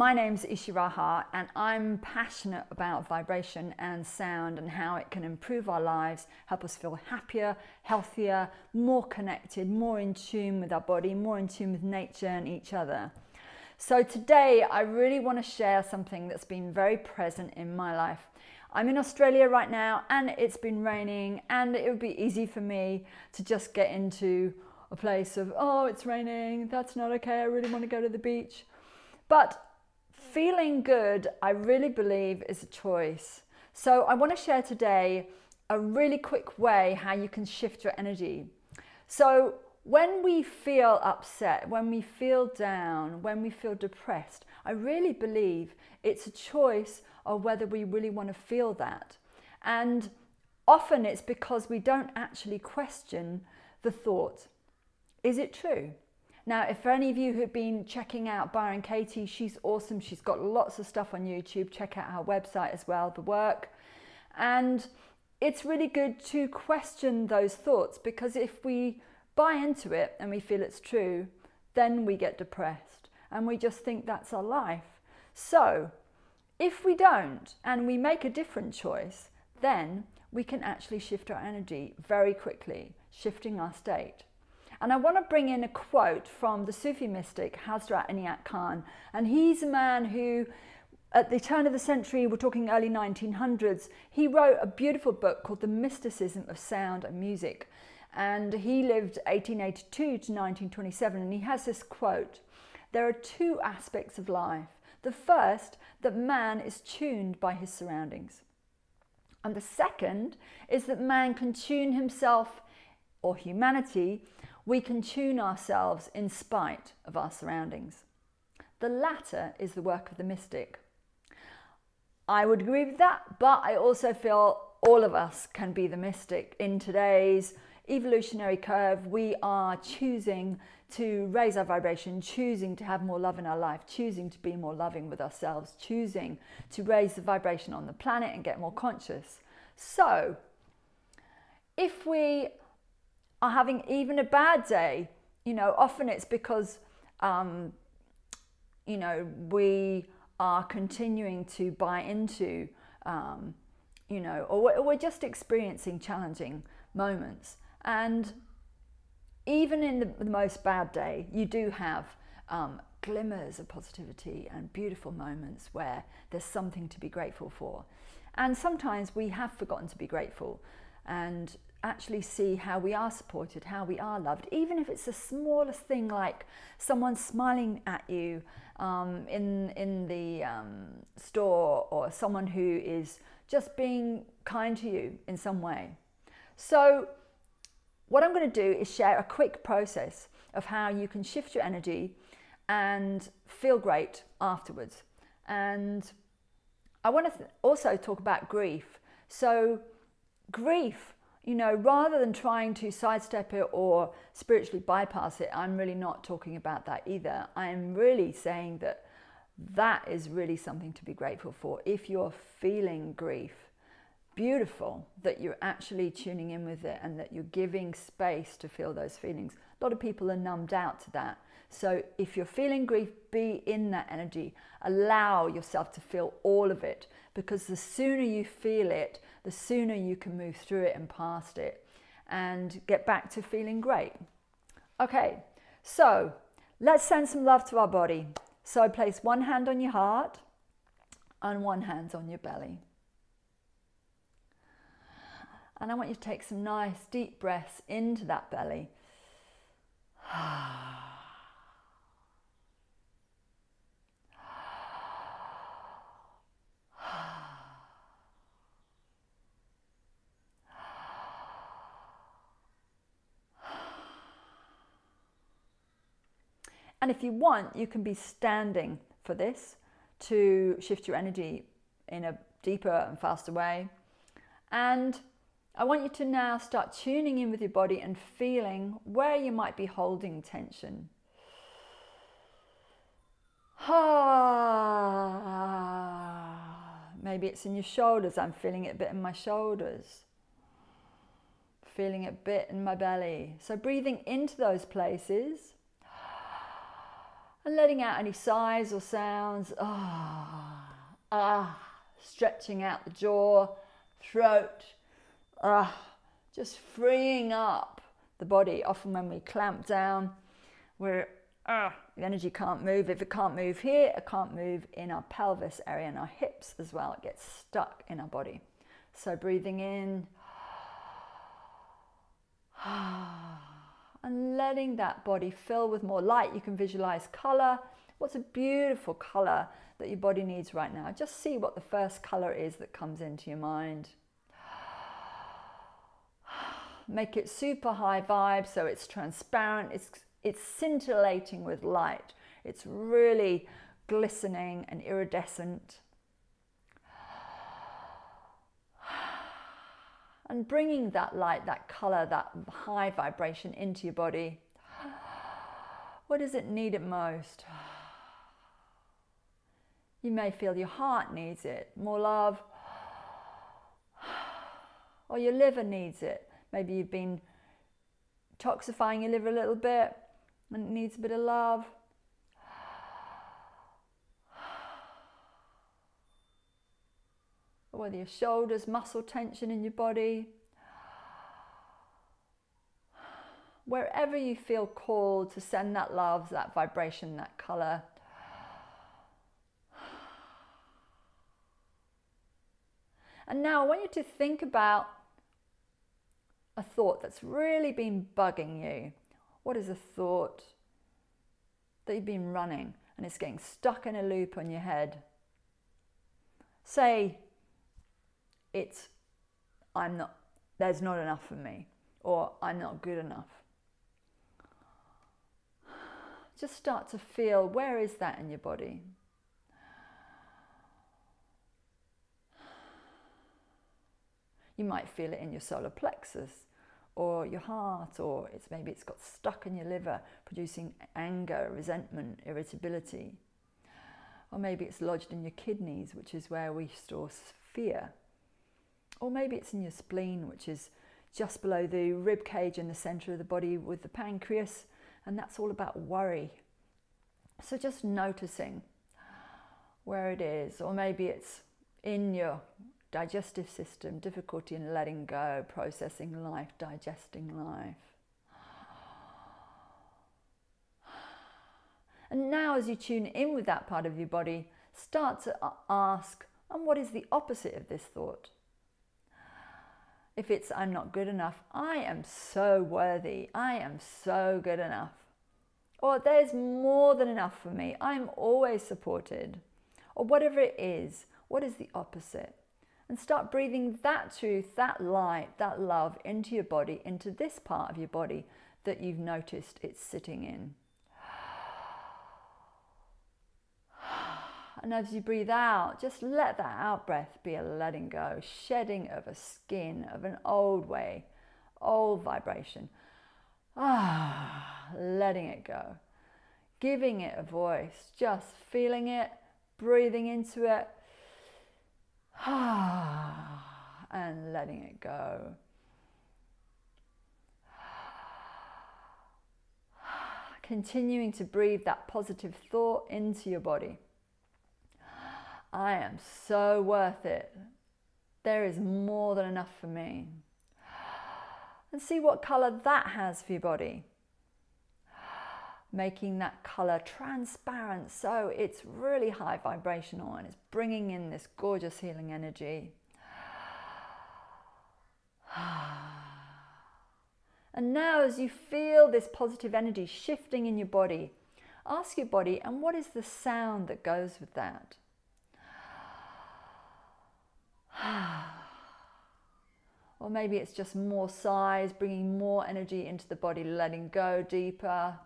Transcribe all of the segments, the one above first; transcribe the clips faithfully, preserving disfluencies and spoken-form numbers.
My name's Eeshi-Ra Hart, and I'm passionate about vibration and sound and how it can improve our lives, help us feel happier, healthier, more connected, more in tune with our body, more in tune with nature and each other. So today I really want to share something that's been very present in my life. I'm in Australia right now and it's been raining, and it would be easy for me to just get into a place of, oh, it's raining, that's not okay, I really want to go to the beach. But feeling good, I really believe, is a choice. So I want to share today a really quick way how you can shift your energy. So when we feel upset, when we feel down, when we feel depressed, I really believe it's a choice of whether we really want to feel that. And often it's because we don't actually question the thought, is it true? Now, if for any of you who've been checking out Byron Katie, she's awesome. She's got lots of stuff on YouTube. Check out her website as well, the work. And it's really good to question those thoughts, because if we buy into it and we feel it's true, then we get depressed and we just think that's our life. So if we don't and we make a different choice, then we can actually shift our energy very quickly, shifting our state. And I want to bring in a quote from the Sufi mystic Hazrat Inayat Khan. And he's a man who, at the turn of the century, we're talking early nineteen hundreds, he wrote a beautiful book called The Mysticism of Sound and Music. And he lived eighteen eighty-two to nineteen twenty-seven. And he has this quote, "There are two aspects of life. The first, that man is tuned by his surroundings. And the second is that man can tune himself, or humanity, we can tune ourselves in spite of our surroundings. The latter is the work of the mystic." I would agree with that, but I also feel all of us can be the mystic. In today's evolutionary curve, we are choosing to raise our vibration, choosing to have more love in our life, choosing to be more loving with ourselves, choosing to raise the vibration on the planet and get more conscious. So if we are having even a bad day, you know, often it's because, um, you know, we are continuing to buy into, um, you know, or we're just experiencing challenging moments. And even in the most bad day, you do have um, glimmers of positivity and beautiful moments where there's something to be grateful for. And sometimes we have forgotten to be grateful and actually see how we are supported, how we are loved, even if it's the smallest thing, like someone smiling at you um, in, in the um, store, or someone who is just being kind to you in some way. So what I'm going to do is share a quick process of how you can shift your energy and feel great afterwards. And I want to also talk about grief. So grief, you know, rather than trying to sidestep it or spiritually bypass it, I'm really not talking about that either. I am really saying that that is really something to be grateful for. If you're feeling grief, beautiful that you're actually tuning in with it and that you're giving space to feel those feelings. A lot of people are numbed out to that. So if you're feeling grief, be in that energy. Allow yourself to feel all of it, because the sooner you feel it, the sooner you can move through it and past it and get back to feeling great. Okay, so let's send some love to our body. So place one hand on your heart and one hand on your belly. And I want you to take some nice deep breaths into that belly. And if you want, you can be standing for this to shift your energy in a deeper and faster way. And I want you to now start tuning in with your body and feeling where you might be holding tension. Maybe it's in your shoulders. I'm feeling it a bit in my shoulders. Feeling it a bit in my belly. So breathing into those places. and letting out any sighs or sounds. Ah, ah, stretching out the jaw, throat, ah, just freeing up the body. Often when we clamp down, we're, ah, the energy can't move. If it can't move here, it can't move in our pelvis area and our hips as well. It gets stuck in our body. So breathing in and letting that body fill with more light. You can visualize color. What's a beautiful color that your body needs right now? Just see what the first color is that comes into your mind. Make it super high vibe so it's transparent, it's, it's scintillating with light. It's really glistening and iridescent. And bringing that light, that color, that high vibration into your body. What does it need it most? You may feel your heart needs it, more love. Or your liver needs it. Maybe you've been toxifying your liver a little bit and it needs a bit of love. Whether your shoulders, muscle tension in your body. Wherever you feel called to send that love, that vibration, that color. And now I want you to think about a thought that's really been bugging you. What is a thought that you've been running and it's getting stuck in a loop on your head? Say, it's, I'm not, there's not enough for me, or I'm not good enough. Just start to feel, where is that in your body? You might feel it in your solar plexus, or your heart, or it's maybe it's got stuck in your liver, producing anger, resentment, irritability. Or maybe it's lodged in your kidneys, which is where we store fear. Or maybe it's in your spleen, which is just below the rib cage in the center of the body with the pancreas. And that's all about worry. So just noticing where it is. Or maybe it's in your digestive system, difficulty in letting go, processing life, digesting life. And now as you tune in with that part of your body, start to ask, and what is the opposite of this thought? If it's, I'm not good enough, I am so worthy, I am so good enough. Or there's more than enough for me, I'm always supported. Or whatever it is, what is the opposite? And start breathing that truth, that light, that love into your body, into this part of your body that you've noticed it's sitting in. And as you breathe out, just let that out breath be a letting go, shedding of a skin, of an old way, old vibration. Ah, letting it go, giving it a voice, just feeling it, breathing into it, ah, and letting it go. Continuing to breathe that positive thought into your body. I am so worth it. There is more than enough for me. And see what color that has for your body. Making that color transparent so it's really high vibrational and it's bringing in this gorgeous healing energy. And now as you feel this positive energy shifting in your body, ask your body, and what is the sound that goes with that? Or maybe it's just more sighs, bringing more energy into the body, letting go deeper.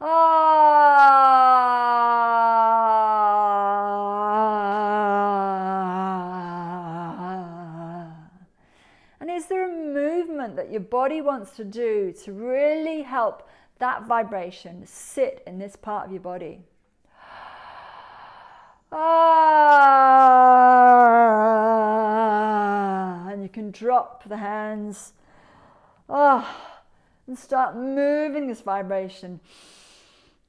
Ah. And is there a movement that your body wants to do to really help that vibration sit in this part of your body? Ah, and you can drop the hands, ah, and start moving this vibration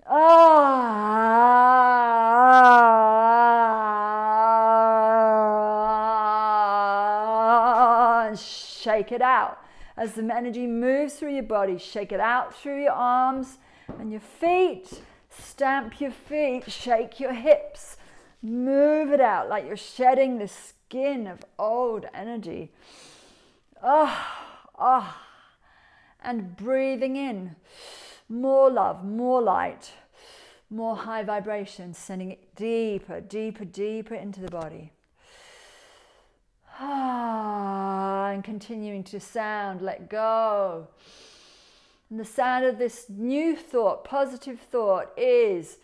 Ah, shake it out. As the energy moves through your body, shake it out through your arms and your feet. Stamp your feet, shake your hips, move it out like you're shedding the skin of old energy. Ah, oh, ah, oh. And breathing in more love, more light, more high vibration, sending it deeper, deeper, deeper into the body. Ah, and continuing to sound, let go. And the sound of this new thought, positive thought, is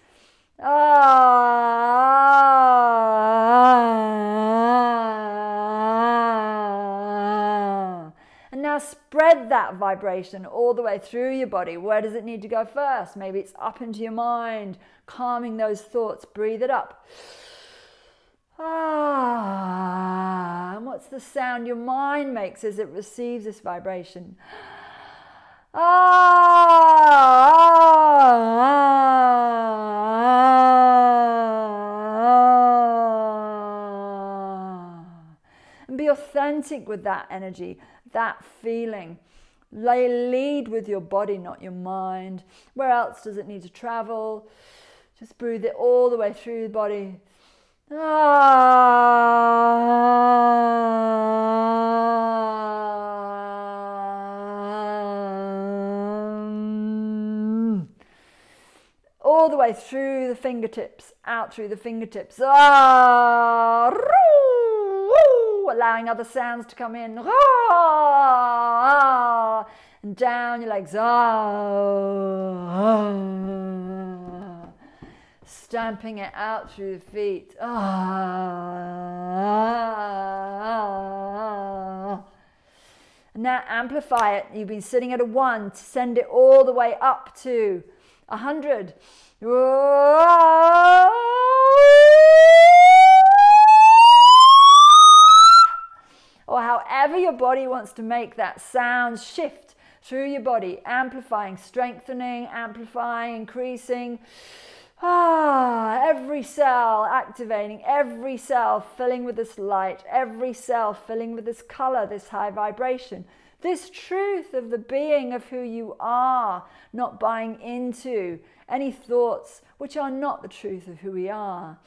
ah. And now spread that vibration all the way through your body. Where does it need to go first? Maybe it's up into your mind, calming those thoughts. Breathe it up. Ah, and what's the sound your mind makes as it receives this vibration? Ah, ah, ah, ah. And be authentic with that energy, that feeling. Lay lead with your body, not your mind. Where else does it need to travel? Just breathe it all the way through the body. Um, all the way through the fingertips, out through the fingertips. Ah, roo, allowing other sounds to come in. Ah, and down your legs. Ah. Stamping it out through the feet. Ah, ah, ah. Now amplify it. You've been sitting at a one. Send it all the way up to a hundred. Or however your body wants to make that sound shift through your body. Amplifying, strengthening, amplifying, increasing. Ah, every cell activating, every cell filling with this light, every cell filling with this color, this high vibration, this truth of the being of who you are, not buying into any thoughts which are not the truth of who we are.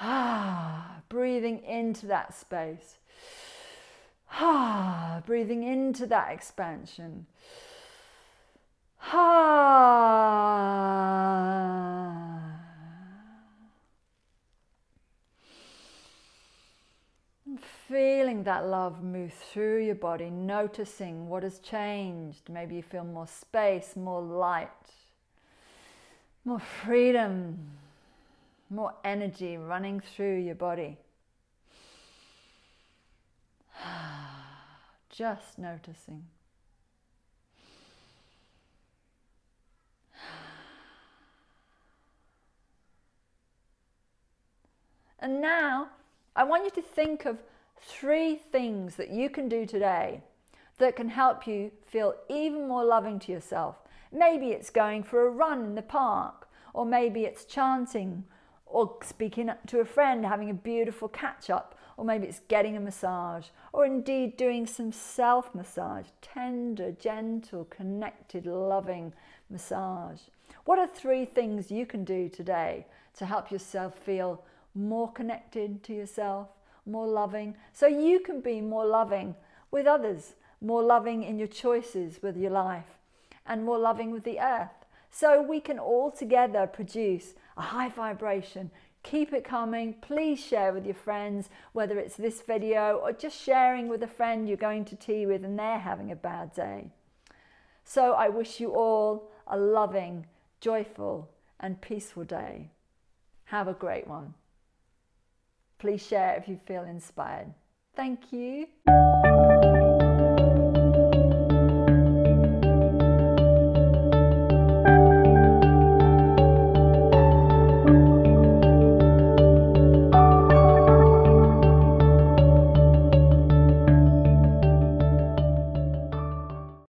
Ah, breathing into that space. Ah, breathing into that expansion. Ah. Feeling that love move through your body, noticing what has changed. Maybe you feel more space, more light, more freedom, more energy running through your body. Just noticing. And now, I want you to think of three things that you can do today that can help you feel even more loving to yourself. Maybe it's going for a run in the park, or maybe it's chanting, or speaking to a friend, having a beautiful catch-up, or maybe it's getting a massage, or indeed doing some self-massage, tender, gentle, connected, loving massage. What are three things you can do today to help yourself feel more connected to yourself, more loving, so you can be more loving with others, more loving in your choices with your life, and more loving with the earth. So we can all together produce a high vibration. Keep it coming. Please share with your friends, whether it's this video or just sharing with a friend you're going to tea with and they're having a bad day. So I wish you all a loving, joyful, and peaceful day. Have a great one. Please share if you feel inspired. Thank you.